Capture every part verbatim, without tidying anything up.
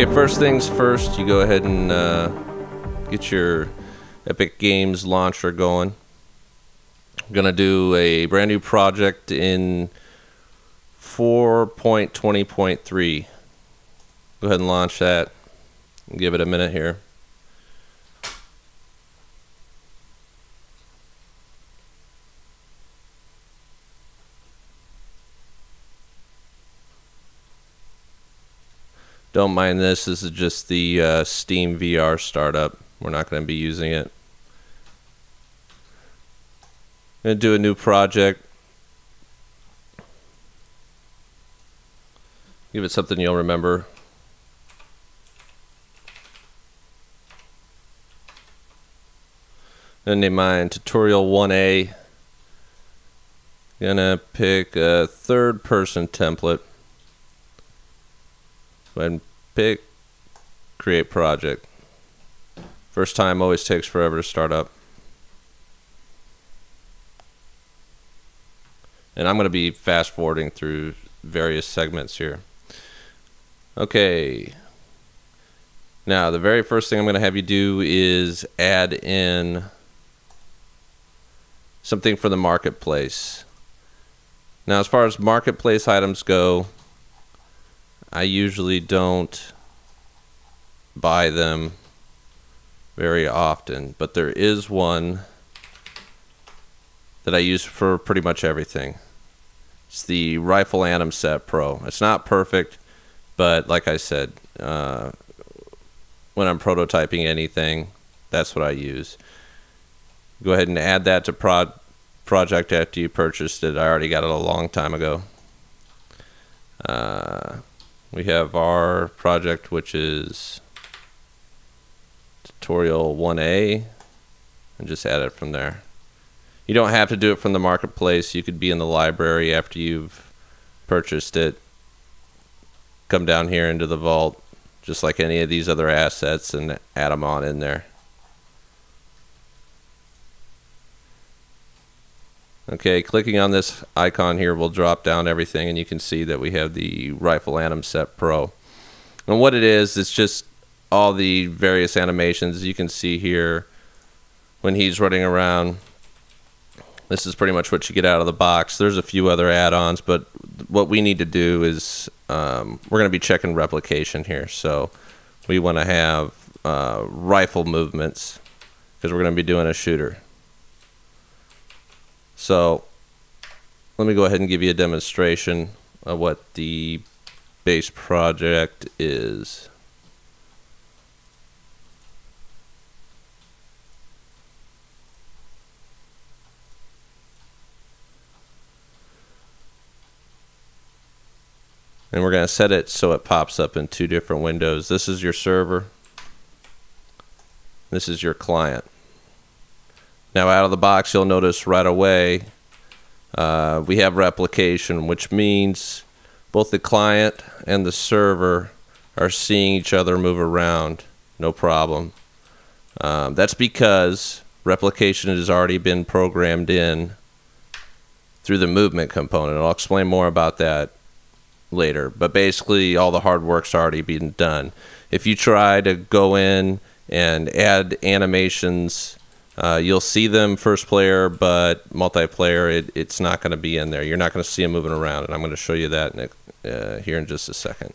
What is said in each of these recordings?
Okay, first things first, you go ahead and uh, get your Epic Games launcher going. I'm gonna do a brand new project in four point twenty point three. Go ahead and launch that and give it a minute here. Don't mind this, this is just the uh, Steam V R startup. We're not going to be using it. I'm going to do a new project. Give it something you'll remember. I'm going to name mine Tutorial one A. Going to pick a third person template. Go ahead and pick create project. First time always takes forever to start up. And I'm going to be fast forwarding through various segments here. Okay. Now the very first thing I'm going to have you do is add in something for the marketplace. Now as far as marketplace items go, I usually don't buy them very often, but there is one that I use for pretty much everything. It's the Rifle Animset Pro. It's not perfect, but like I said, uh, when I'm prototyping anything, that's what I use. Go ahead and add that to pro project after you purchased it. I already got it a long time ago. Uh, We have our project, which is Tutorial one A, and just add it from there. You don't have to do it from the marketplace. You could be in the library after you've purchased it. Come down here into the vault, just like any of these other assets, and add them on in there. Okay, clicking on this icon here will drop down everything, and you can see that we have the Rifle Animset Pro. And what it is, it's just all the various animations you can see here when he's running around. This is pretty much what you get out of the box. There's a few other add-ons, but what we need to do is um, we're going to be checking replication here. So we want to have uh, rifle movements because we're going to be doing a shooter. So let me go ahead and give you a demonstration of what the base project is. And we're going to set it so it pops up in two different windows. This is your server. This is your client. Now out of the box, you'll notice right away uh, we have replication, which means both the client and the server are seeing each other move around, no problem. Um, that's because replication has already been programmed in through the movement component. I'll explain more about that later, but basically all the hard work's already been done. If you try to go in and add animations, Uh, you'll see them first player, but multiplayer, it, it's not going to be in there. You're not going to see them moving around, and I'm going to show you that in a, uh, here in just a second.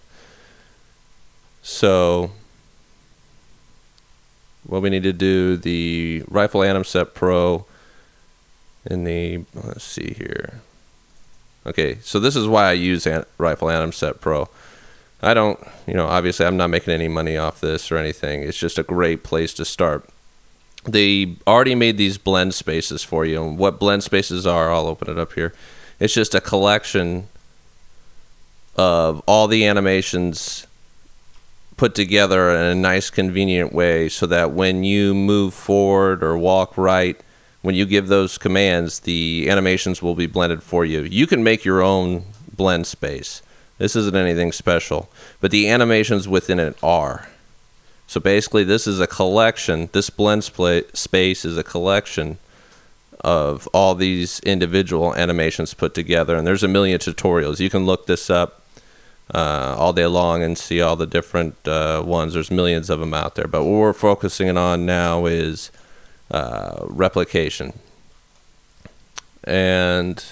So what we need to do, the Rifle Animset Pro in the, let's see here. Okay, so this is why I use An- Rifle Animset Pro. I don't, you know, obviously I'm not making any money off this or anything. It's just a great place to start. They already made these blend spaces for you, and what blend spaces are, I'll open it up here. It's just a collection of all the animations put together in a nice convenient way so that when you move forward or walk right, when you give those commands, the animations will be blended for you. You can make your own blend space. This isn't anything special, but the animations within it are. So basically this is a collection, this blend space is a collection of all these individual animations put together, and there's a million tutorials. You can look this up. uh, all day long and see all the different uh, ones. There's millions of them out there. But what we're focusing on now is uh, replication. And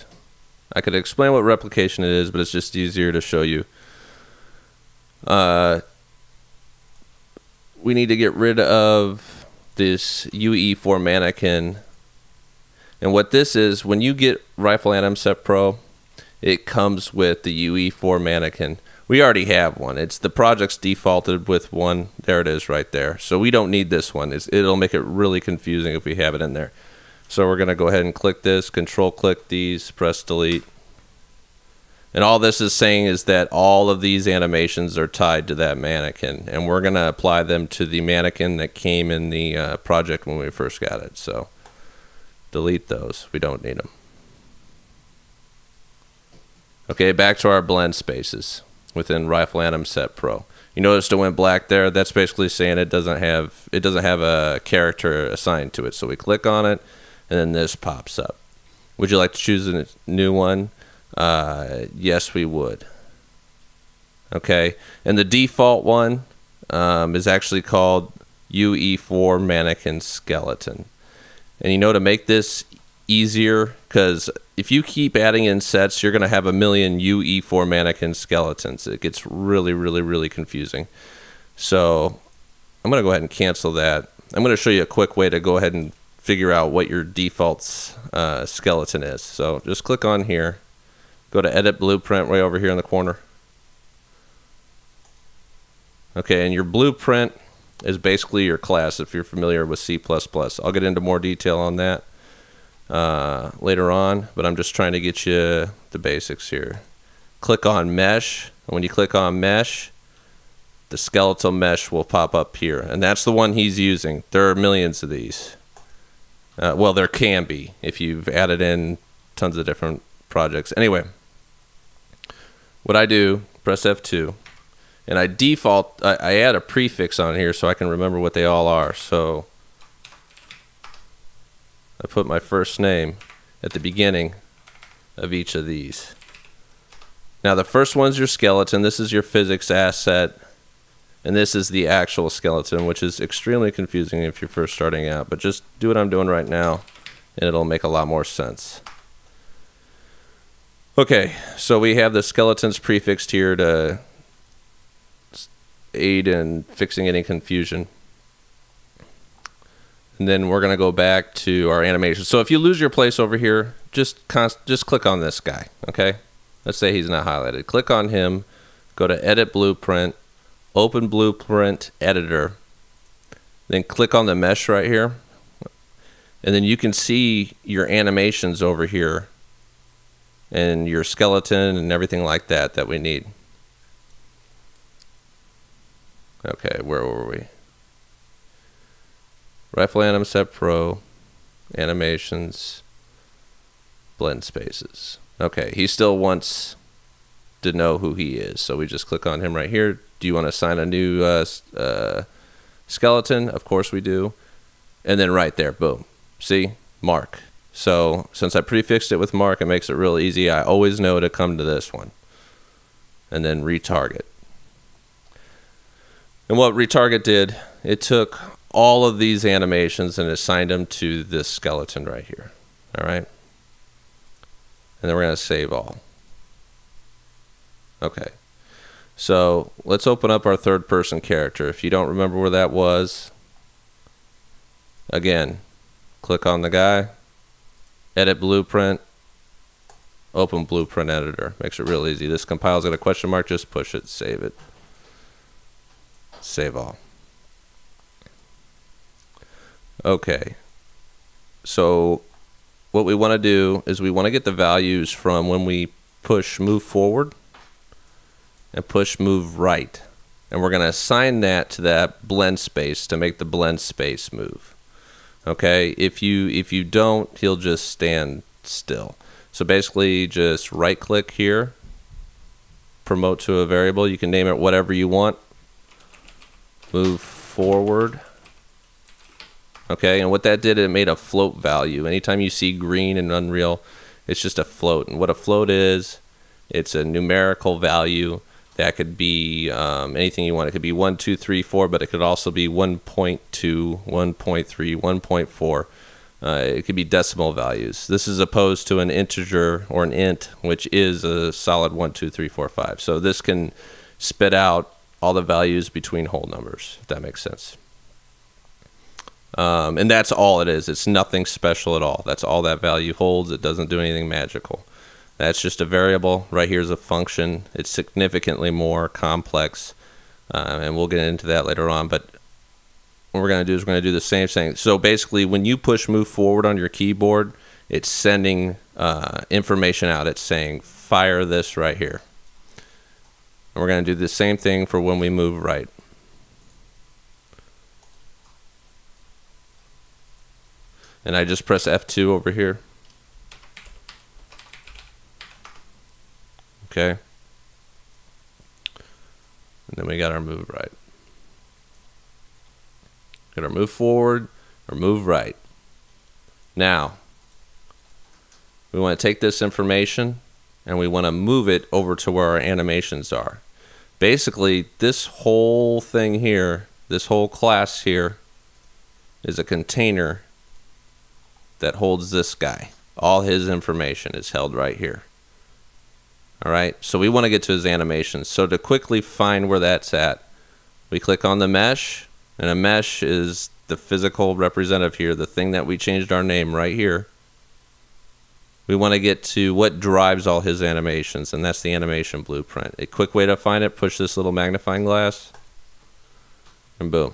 I could explain what replication is, but it's just easier to show you. Uh, we need to get rid of this U E four mannequin. And what this is, when you get Rifle Animset Pro, it comes with the U E four mannequin. We already have one. It's the project's defaulted with one. There it is right there. So we don't need this one. It's, it'll make it really confusing if we have it in there. So we're going to go ahead and click this, control click these, press delete. And all this is saying is that all of these animations are tied to that mannequin. And we're going to apply them to the mannequin that came in the uh, project when we first got it. So delete those. We don't need them. Okay, back to our blend spaces within Rifle Animset Pro. You noticed it went black there. That's basically saying it doesn't have it doesn't have a character assigned to it. So we click on it, and then this pops up. Would you like to choose a new one? Uh, yes, we would. Okay, and the default one um, is actually called U E four Mannequin Skeleton. And you know, to make this easier, because if you keep adding in sets, you're going to have a million U E four mannequin skeletons. It gets really, really, really confusing. So I'm going to go ahead and cancel that. I'm going to show you a quick way to go ahead and figure out what your default uh, skeleton is. So just click on here. Go to Edit Blueprint right over here in the corner. Okay, and your blueprint is basically your class if you're familiar with C plus plus. I'll get into more detail on that uh, later on, but I'm just trying to get you the basics here. Click on Mesh, and when you click on Mesh, the skeletal mesh will pop up here, and that's the one he's using. There are millions of these. Uh, well, there can be if you've added in tons of different projects. Anyway, what I do, press F two. And I default, I, I add a prefix on here so I can remember what they all are. So I put my first name at the beginning of each of these. Now the first one's your skeleton. This is your physics asset. And this is the actual skeleton, which is extremely confusing if you're first starting out. But just do what I'm doing right now, and it'll make a lot more sense. Okay, so we have the skeletons prefixed here to aid in fixing any confusion. And then we're going to go back to our animation. So if you lose your place over here, just const just click on this guy, okay? Let's say he's not highlighted. Click on him, go to Edit Blueprint, open Blueprint Editor, then click on the mesh right here, and then you can see your animations over here and your skeleton and everything like that that we need. Okay, where were we? Rifle Animset Pro, animations, blend spaces. Okay, he still wants to know who he is, so we just click on him right here. Do you want to assign a new uh, uh, skeleton? Of course we do. And then right there, boom. See? Mark. So since I prefixed it with Mark, it makes it real easy. I always know to come to this one. And then retarget. And what retarget did, it took all of these animations and assigned them to this skeleton right here. All right. And then we're going to save all. Okay. So let's open up our third person character. If you don't remember where that was, again, click on the guy, edit blueprint, open blueprint editor. Makes it real easy. This compile's got a question mark. Just push it, save it. Save all. Okay, so what we want to do is we want to get the values from when we push move forward and push move right, and we're going to assign that to that blend space to make the blend space move. Okay, if you if you don't, he'll just stand still. So basically just right click here, promote to a variable. You can name it whatever you want. Move forward. Okay, and what that did, it made a float value. Anytime you see green in Unreal, it's just a float. And what a float is, it's a numerical value That could be um, anything you want. It could be one, two, three, four, but it could also be one point two, one point three, one point four. Uh, it could be decimal values. This is opposed to an integer or an int, which is a solid one, two, three, four, five. So this can spit out all the values between whole numbers, if that makes sense. Um, and that's all it is. It's nothing special at all. That's all that value holds. It doesn't do anything magical. That's just a variable. Right here is a function. It's significantly more complex, uh, and we'll get into that later on. But what we're going to do is we're going to do the same thing. So basically, when you push move forward on your keyboard, it's sending uh, information out. It's saying, fire this right here. And we're going to do the same thing for when we move right. And I just press F two over here. Okay. And then we got our move right. Got our move forward or move right. Now, we want to take this information and we want to move it over to where our animations are. Basically, this whole thing here, this whole class here is a container that holds this guy. All his information is held right here. All right, so we want to get to his animations. So to quickly find where that's at, we click on the mesh, and a mesh is the physical representative here, the thing that we changed our name right here. We want to get to what drives all his animations, and that's the animation blueprint. A quick way to find it, push this little magnifying glass, and boom.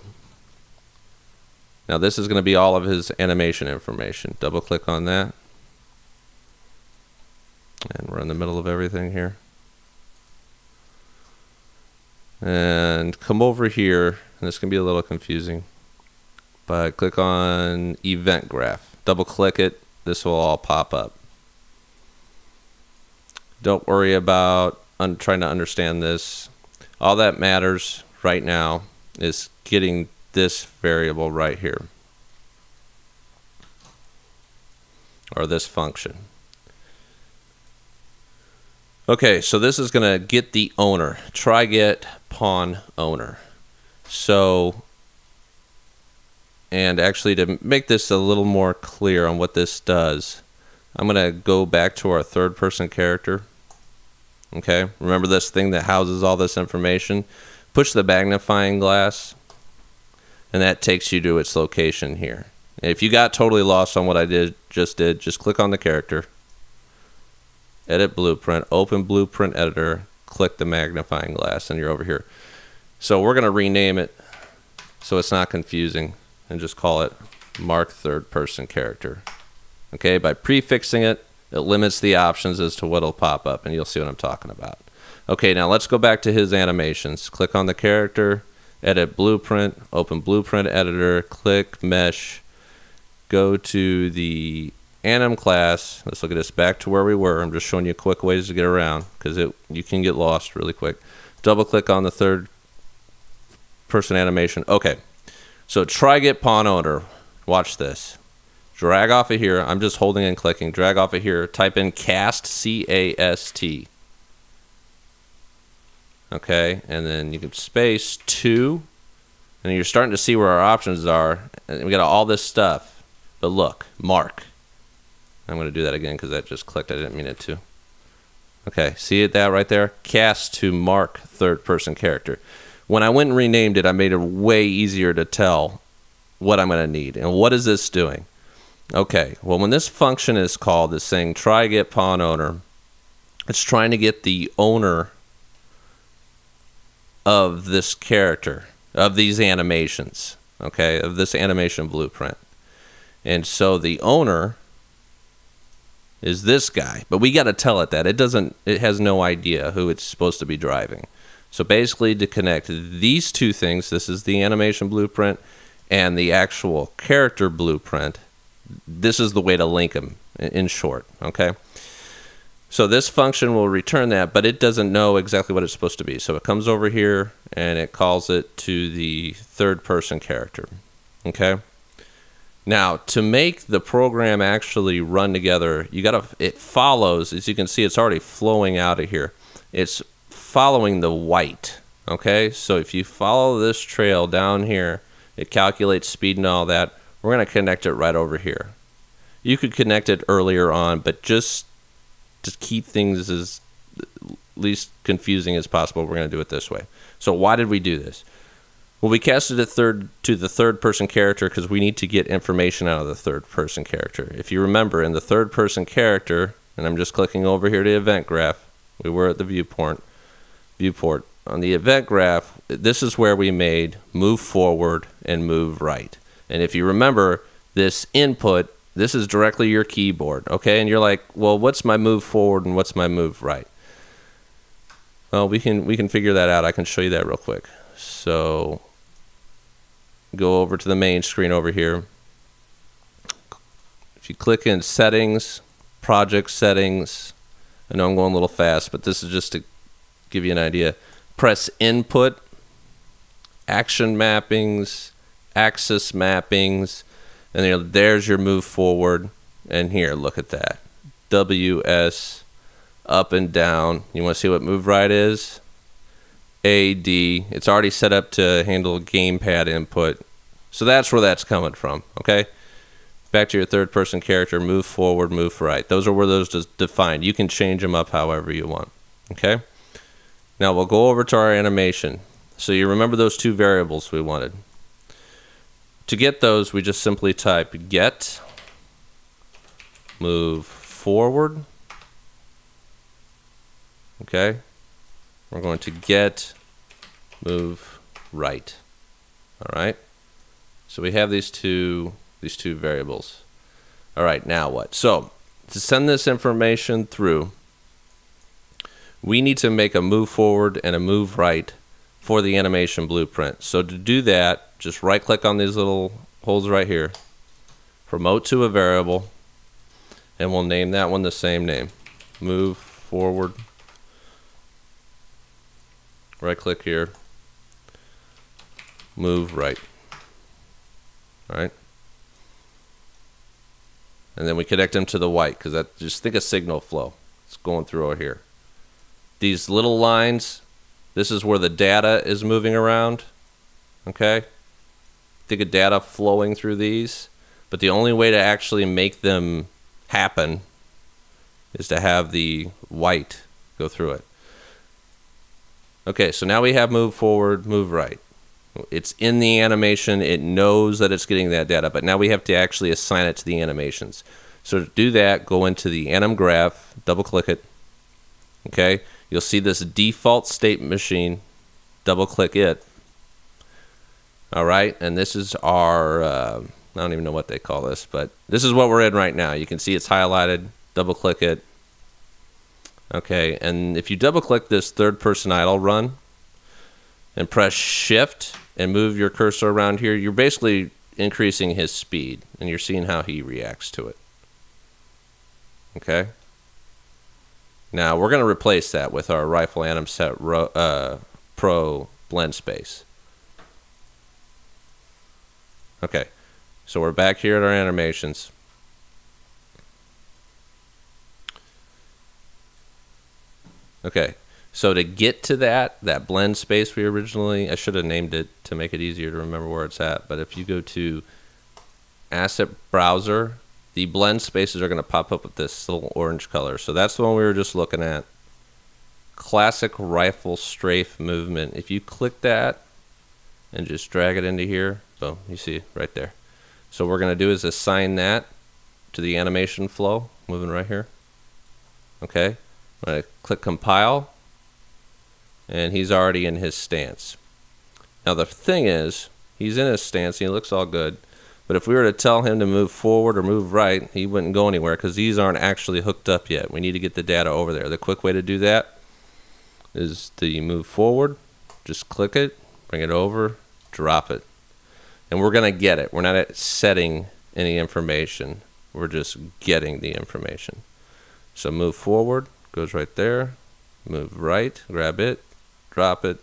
Now this is going to be all of his animation information. Double click on that. And we're in the middle of everything here. And come over here, and this can be a little confusing, but click on Event Graph. Double click it, this will all pop up. Don't worry about un trying to understand this. All that matters right now is getting this variable right here, or this function. Okay, so this is gonna get the owner. Try get pawn owner. So, and actually to make this a little more clear on what this does, I'm gonna go back to our third person character. Okay, remember this thing that houses all this information? Push the magnifying glass, and that takes you to its location here. And if you got totally lost on what I did, just did, just click on the character. Edit blueprint, open blueprint editor, click the magnifying glass, and you're over here. So we're gonna rename it so it's not confusing and just call it Mark Third Person Character. Okay, by prefixing it, it limits the options as to what'll pop up, and you'll see what I'm talking about. Okay, now let's go back to his animations. Click on the character, edit blueprint, open blueprint editor, click mesh, go to the Anim class. Let's look at this back to where we were. I'm just showing you quick ways to get around because it you can get lost really quick. Double click on the third person animation. Okay, so try get pawn owner. Watch this. Drag off of here. I'm just holding and clicking. Drag off of here. Type in cast, C A S T. Okay, and then you can space two, and you're starting to see where our options are. And we got all this stuff, but look, Mark. I'm going to do that again because that just clicked. I didn't mean it to. Okay, see it that right there? Cast to Mark Third Person Character. When I went and renamed it, I made it way easier to tell what I'm going to need. And what is this doing? Okay, well, when this function is called, this thing, try get pawn owner, it's trying to get the owner of this character, of these animations, okay, of this animation blueprint. And so the owner is this guy, but we got to tell it that it doesn't it has no idea who it's supposed to be driving. So basically, to connect these two things, this is the animation blueprint and the actual character blueprint. This is the way to link them, in short. Okay, so this function will return that, but it doesn't know exactly what it's supposed to be, so it comes over here and it calls it to the third person character. Okay. Now, to make the program actually run together, you gotta, it follows, as you can see, it's already flowing out of here. It's following the white, okay? So if you follow this trail down here, it calculates speed and all that. We're going to connect it right over here. You could connect it earlier on, but just to keep things as least confusing as possible, we're going to do it this way. So why did we do this? Well, we casted it third to the third person character because we need to get information out of the third person character. If you remember, in the third person character, and I'm just clicking over here to event graph, we were at the viewport. Viewport on the event graph, this is where we made move forward and move right. And if you remember this input, this is directly your keyboard, okay? And you're like, well, what's my move forward and what's my move right? Well, we can we can figure that out. I can show you that real quick. So go over to the main screen over here. If you click in settings, project settings, I know I'm going a little fast, but this is just to give you an idea. Press input, action mappings, axis mappings, and there's your move forward. And here, look at that. W S, up and down. You want to see what move right is? A D. It's already set up to handle gamepad input. So that's where that's coming from, okay? Back to your third person character, move forward, move right. Those are where those are defined. You can change them up however you want, okay? Now we'll go over to our animation. So you remember those two variables we wanted. To get those, we just simply type get move forward. Okay, we're going to get move right. All right, so we have these two these two variables. All right, now what? So to send this information through, we need to make a move forward and a move right for the animation blueprint. So to do that, just right click on these little holes right here, promote to a variable, and we'll name that one the same name, move forward. Right click here, move right. All right, and then we connect them to the white, because that, just think of signal flow, it's going through over here. These little lines, this is where the data is moving around, okay? Think of data flowing through these, but the only way to actually make them happen is to have the white go through it. Okay, so now we have move forward, move right. It's in the animation, it knows that it's getting that data, but now we have to actually assign it to the animations. So to do that, go into the anim graph, double click it, okay? You'll see this default state machine, double click it. All right, and this is our, uh, I don't even know what they call this, but this is what we're in right now. You can see it's highlighted, double click it. Okay, and if you double click this third person idle run and press shift and move your cursor around here, you're basically increasing his speed and you're seeing how he reacts to it. Okay. Now, we're going to replace that with our Rifle Animset uh, Pro blend space. Okay, so we're back here at our animations. Okay, so to get to that, that blend space we originally, I should have named it to make it easier to remember where it's at, but if you go to Asset Browser, the blend spaces are going to pop up with this little orange color. So that's the one we were just looking at. Classic rifle strafe movement. If you click that and just drag it into here, boom, you see right there. So what we're going to do is assign that to the animation flow, moving right here. Okay, I'm going to click compile, and he's already in his stance. Now the thing is, he's in his stance, and he looks all good. But if we were to tell him to move forward or move right, he wouldn't go anywhere because these aren't actually hooked up yet. We need to get the data over there. The quick way to do that is to move forward, just click it, bring it over, drop it. And we're going to get it. We're not setting any information. We're just getting the information. So move forward, goes right there, move right, grab it, drop it.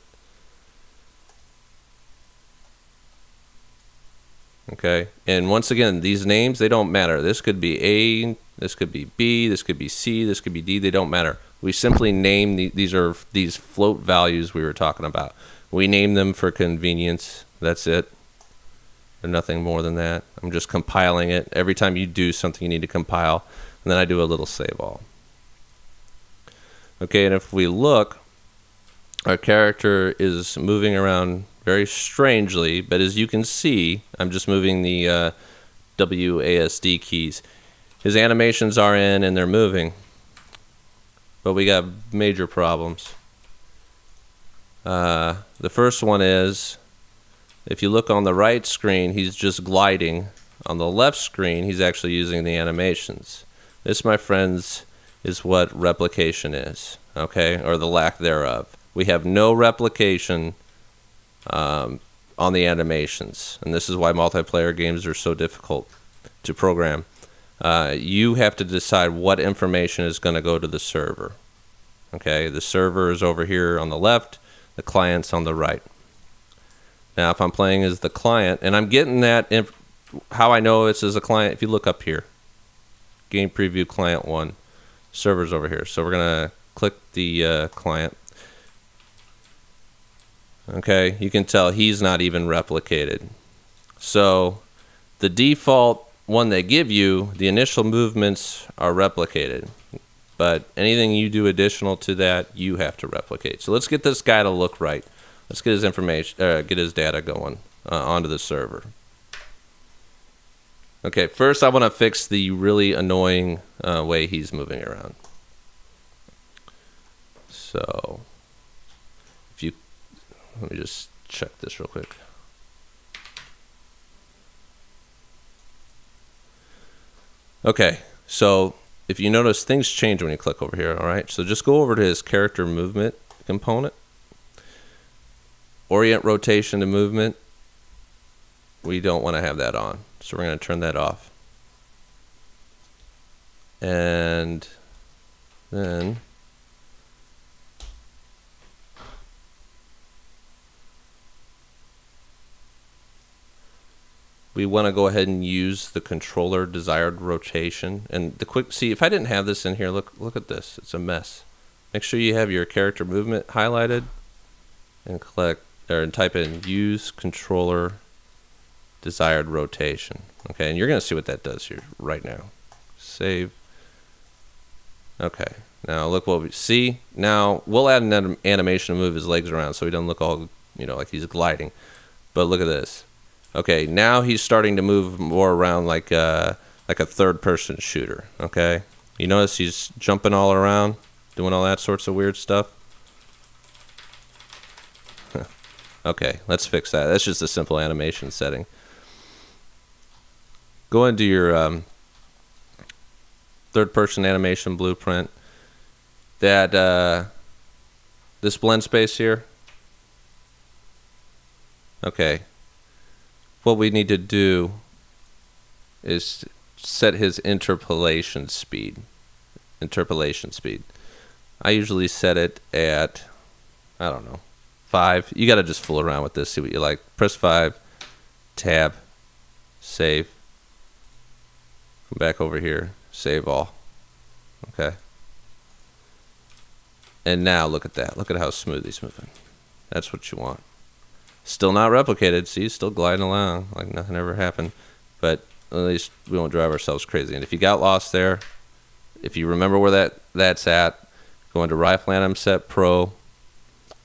Okay, and once again, these names, they don't matter. This could be A, this could be B, this could be C, this could be D, they don't matter. We simply name the, these are these float values we were talking about. We name them for convenience. That's it. They're nothing more than that. I'm just compiling it. Every time you do something, you need to compile. And then I do a little save all. Okay, and if we look, our character is moving around very strangely, but as you can see, I'm just moving the uh, W A S D keys. His animations are in and they're moving, but we got major problems. Uh, the first one is, if you look on the right screen, he's just gliding. On the left screen, he's actually using the animations. This, my friends, is what replication is, okay, or the lack thereof. We have no replication um, on the animations, and this is why multiplayer games are so difficult to program. Uh, you have to decide what information is going to go to the server, okay? The server is over here on the left, the client's on the right. Now, if I'm playing as the client, and I'm getting that, inf how I know it's as a client, if you look up here, game preview client one. Server's over here, so we're gonna click the uh, client. Okay, you can tell he's not even replicated. So the default one they give you, the initial movements are replicated, but anything you do additional to that, you have to replicate. So let's get this guy to look right. Let's get his information, uh, get his data going uh, onto the server. Okay, first I want to fix the really annoying uh, way he's moving around. So, if you, let me just check this real quick. Okay, so if you notice, things change when you click over here, all right? So just go over to his character movement component, orient rotation to movement. We don't want to have that on. So we're going to turn that off. And then we want to go ahead and use the controller desired rotation. And the quick, see, if I didn't have this in here, look, look at this. It's a mess. Make sure you have your character movement highlighted and click or and type in use controller desired rotation. Okay, and you're going to see what that does here right now. Save. Okay, now look what we see. Now we'll add an anim animation to move his legs around so he doesn't look all, you know, like he's gliding. But look at this. Okay, now he's starting to move more around like a, like a third-person shooter. Okay, you notice he's jumping all around, doing all that sorts of weird stuff. Okay, let's fix that. That's just a simple animation setting. Go into your um, third-person animation blueprint. That uh, this blend space here. Okay. What we need to do is set his interpolation speed. Interpolation speed. I usually set it at, I don't know, five. You got to just fool around with this. See what you like. Press five. Tab. Save. Come back over here, save all. Okay. And now look at that. Look at how smooth he's moving. That's what you want. Still not replicated. See, he's still gliding along like nothing ever happened. But at least we won't drive ourselves crazy. And if you got lost there, if you remember where that, that's at, go into Rifle Animset Pro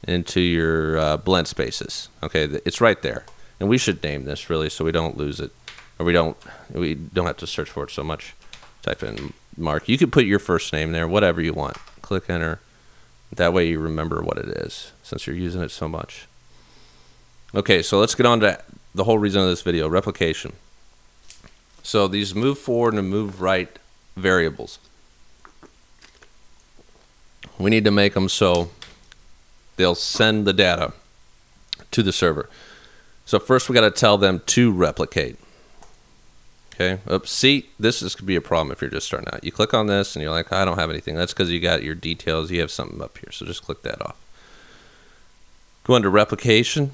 into your uh, blend spaces. Okay, it's right there. And we should name this really so we don't lose it. Or we don't we don't have to search for it so much. Type in Mark. You could put your first name there, whatever you want. Click enter. That way you remember what it is, since you're using it so much. Okay, so let's get on to the whole reason of this video, replication. So these move forward and move right variables. We need to make them so they'll send the data to the server. So first we got to tell them to replicate. Okay. Oops. See, this is could be a problem if you're just starting out. You click on this and you're like, I don't have anything. That's because you got your details. You have something up here. So just click that off. Go under replication.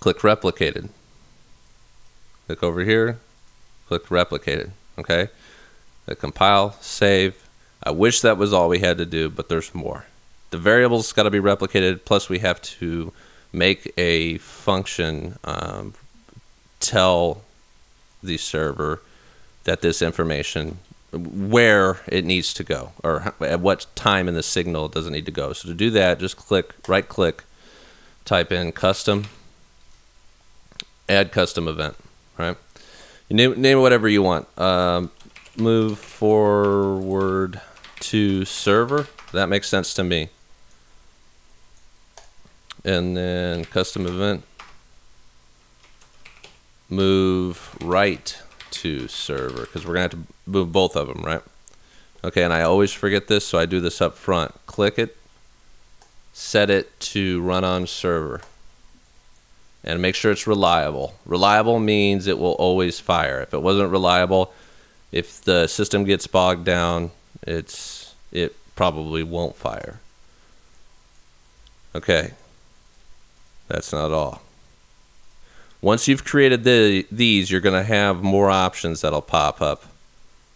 Click replicated. Click over here. Click replicated. Okay. Click compile, save. I wish that was all we had to do, but there's more. The variable's got to be replicated, plus we have to make a function um, tell the server that this information, where it needs to go, or at what time in the signal it doesn't need to go. So to do that, just click, right click, type in custom, add custom event, right? You name, name it whatever you want. Um, move forward to server. That makes sense to me. And then custom event. Move right to server, because we're going to have to move both of them, right? Okay, and I always forget this, so I do this up front. Click it. Set it to run on server. And make sure it's reliable. Reliable means it will always fire. If it wasn't reliable, if the system gets bogged down, it's it probably won't fire. Okay, that's not all. Once you've created the, these, you're going to have more options that'll pop up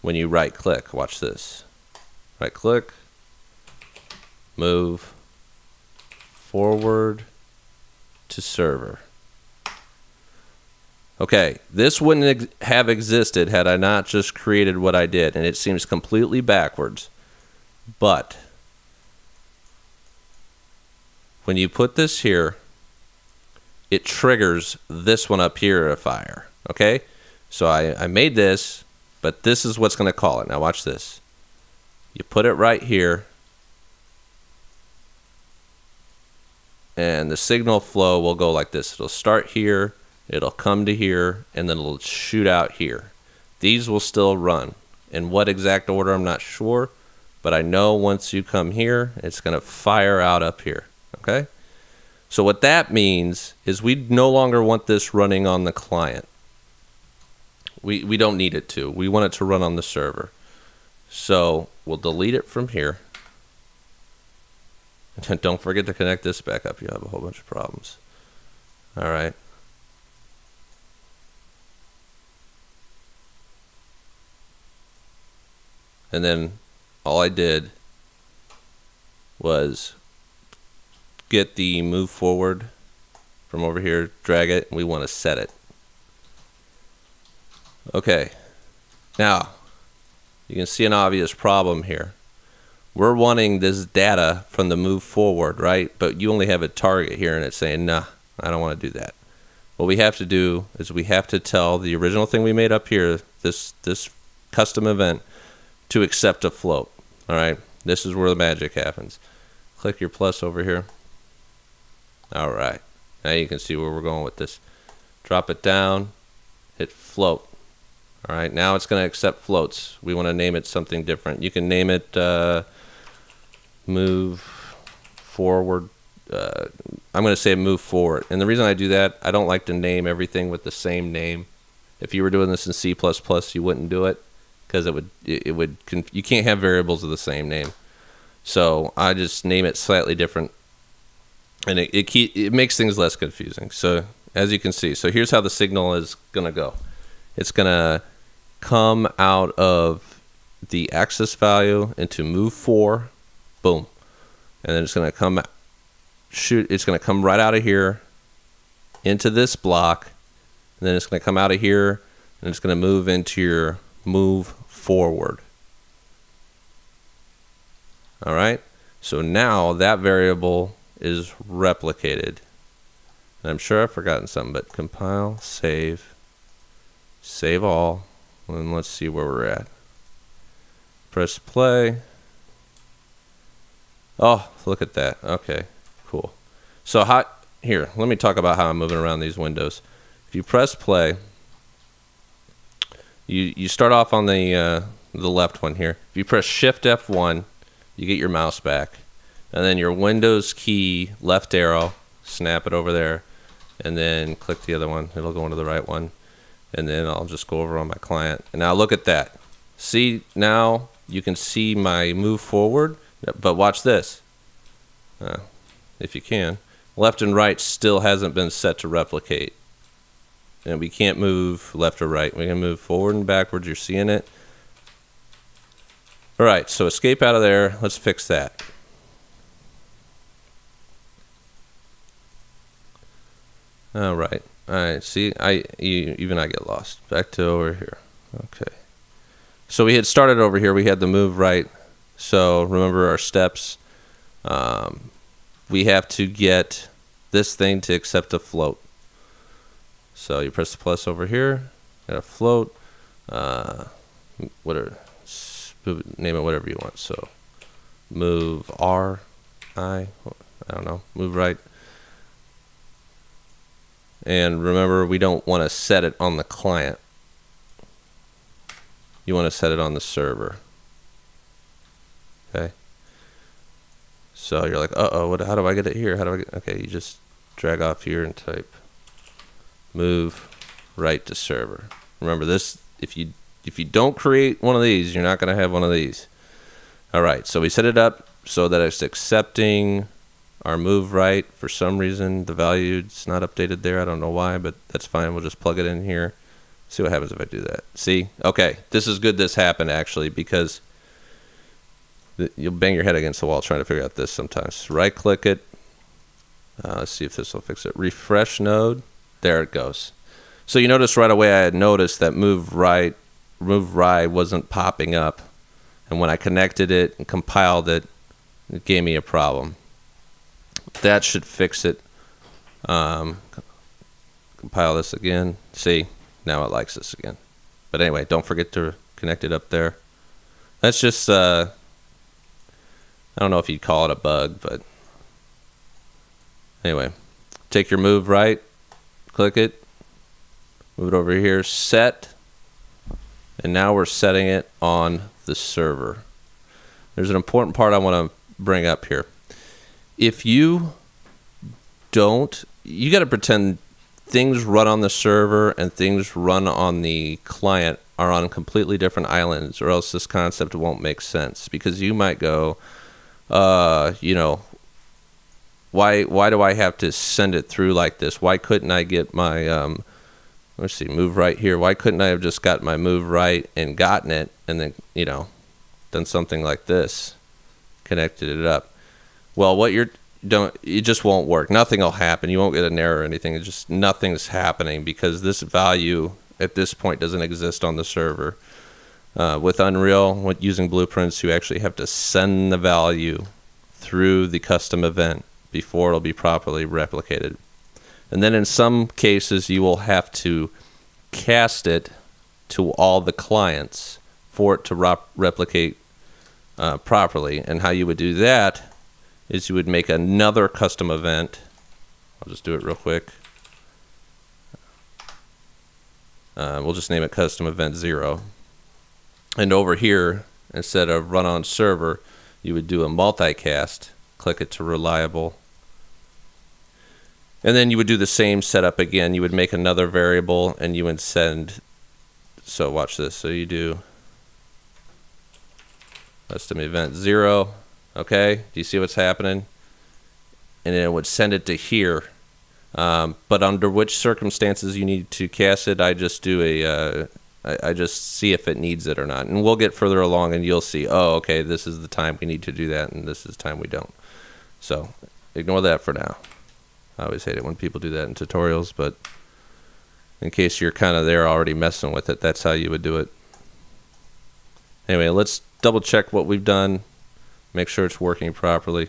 when you right click. Watch this. Right click, move forward to server. Okay, this wouldn't ex have existed had I not just created what I did, and it seems completely backwards. But when you put this here, it triggers this one up here to fire, okay? So I, I made this, but this is what's gonna call it. Now watch this. You put it right here, and the signal flow will go like this. It'll start here, it'll come to here, and then it'll shoot out here. These will still run. In what exact order, I'm not sure, but I know once you come here, it's gonna fire out up here, okay? So what that means is we no longer want this running on the client. We, we don't need it to. We want it to run on the server. So we'll delete it from here. And don't forget to connect this back up. You'll have a whole bunch of problems. All right. And then all I did was get the move forward from over here, drag it, and we want to set it. Okay, now you can see an obvious problem here. We're wanting this data from the move forward, right? But you only have a target here, and it's saying, nah, I don't want to do that. What we have to do is we have to tell the original thing we made up here, this, this custom event, to accept a float, all right? This is where the magic happens. Click your plus over here. All right, now you can see where we're going with this. Drop it down, hit float. All right, now it's going to accept floats. We want to name it something different. You can name it uh, move forward. Uh, I'm going to say move forward. And the reason I do that, I don't like to name everything with the same name. If you were doing this in C plus plus, you wouldn't do it because it would it would you can't have variables of the same name. So I just name it slightly different. And it, it, keep, it makes things less confusing. So as you can see, so here's how the signal is going to go. It's going to come out of the axis value into move four, boom. And then it's going to come, shoot, it's going to come right out of here into this block. And then it's going to come out of here and it's going to move into your move forward. All right. So now that variable is replicated. And I'm sure I've forgotten something, but compile, save, save all, and let's see where we're at. Press play. Oh, look at that. Okay, cool. So how, here, let me talk about how I'm moving around these windows. If you press play, you, you start off on the, uh, the left one here. If you press Shift F one, you get your mouse back. And then your Windows key, left arrow, snap it over there, and then click the other one. It'll go into the right one. And then I'll just go over on my client. And now look at that. See, now you can see my move forward, but watch this. Uh, if you can. Left and right still hasn't been set to replicate. And we can't move left or right. We can move forward and backwards. You're seeing it. All right, so escape out of there. Let's fix that. All right, all right. See, I you, even I get lost. Back to over here. Okay. So we had started over here. We had the move right. So remember our steps. Um, we have to get this thing to accept a float. So you press the plus over here. Got a float. Uh, whatever. Name it whatever you want. So move R, I, I don't know. Move right. And remember, we don't want to set it on the client. You want to set it on the server. Okay. So you're like, uh-oh, what, how do I get it here? How do I get, okay, you just drag off here and type move right to server. Remember this, if you if you don't create one of these, you're not going to have one of these. All right, so we set it up so that it's accepting our move right. For some reason, the value's not updated there. I don't know why, but that's fine. We'll just plug it in here. See what happens if I do that. See? Okay, this is good this happened, actually, because you'll bang your head against the wall trying to figure out this sometimes. Right-click it. Uh, let's see if this will fix it. Refresh node. There it goes. So you notice right away I had noticed that move right Move right wasn't popping up, and when I connected it and compiled it, it gave me a problem. That should fix it. Um, compile this again. See, now it likes this again. But anyway, don't forget to connect it up there. That's just uh, I don't know if you'd call it a bug, but anyway, take your move right, click it, move it over here, set. And now we're setting it on the server. There's an important part I want to bring up here. If you don't, you got to pretend things run on the server and things run on the client are on completely different islands, or else this concept won't make sense, because you might go, uh, you know, why, why do I have to send it through like this? Why couldn't I get my... Um, Let's see, move right here. Why couldn't I have just got my move right and gotten it and then, you know, done something like this, connected it up? Well, what you're don't, it just won't work. Nothing will happen. You won't get an error or anything. It's just nothing's happening because this value at this point doesn't exist on the server. Uh, with Unreal, with using blueprints, you actually have to send the value through the custom event before it'll be properly replicated. And then in some cases, you will have to cast it to all the clients for it to rep replicate uh, properly. And how you would do that is you would make another custom event. I'll just do it real quick. Uh, we'll just name it custom event zero. And over here, instead of run on server, you would do a multicast, click it to reliable. And then you would do the same setup again. You would make another variable and you would send, so watch this. So you do custom event zero. Okay, do you see what's happening? And then it would send it to here. Um, but under which circumstances you need to cast it, I just do a, uh, I, I just see if it needs it or not. And we'll get further along and you'll see, oh, okay, this is the time we need to do that and this is the time we don't. So ignore that for now. I always hate it when people do that in tutorials, but in case you're kind of there already messing with it, that's how you would do it. Anyway, let's double check what we've done, make sure it's working properly.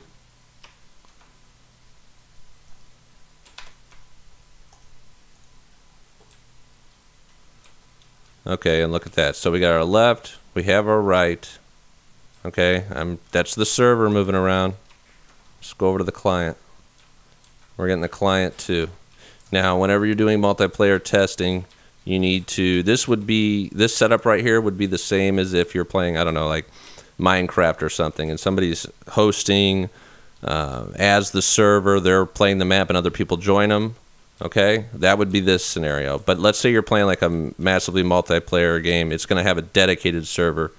Okay, and look at that. So we got our left, we have our right. Okay, I'm, that's the server moving around. Let's go over to the client. We're getting the client too. Now, whenever you're doing multiplayer testing, you need to, this would be, this setup right here would be the same as if you're playing, I don't know, like Minecraft or something, and somebody's hosting uh, as the server, they're playing the map and other people join them, okay? That would be this scenario. But let's say you're playing like a massively multiplayer game, it's gonna have a dedicated server,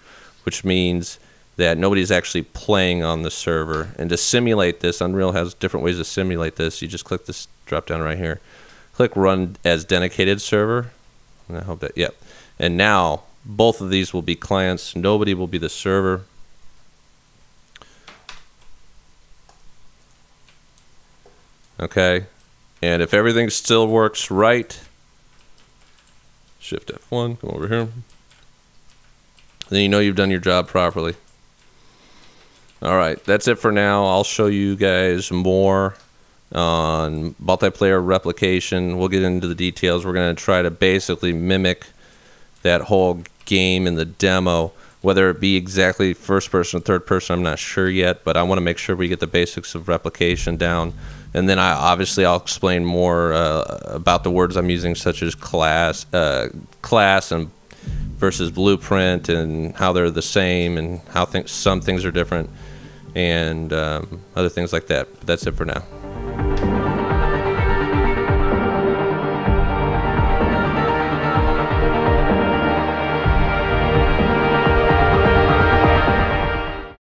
which means that nobody's actually playing on the server. And to simulate this, Unreal has different ways to simulate this. You just click this drop down right here. Click run as dedicated server. And I hope that, yep. And now both of these will be clients. Nobody will be the server. Okay, and if everything still works right, Shift F one, come over here. Then you know you've done your job properly. All right, that's it for now. I'll show you guys more on multiplayer replication. We'll get into the details. We're gonna try to basically mimic that whole game in the demo, whether it be exactly first person or third person, I'm not sure yet, but I wanna make sure we get the basics of replication down. And then I obviously I'll explain more uh, about the words I'm using, such as class, uh, class and versus blueprint, and how they're the same, and how things, some things are different, and um, other things like that. But that's it for now.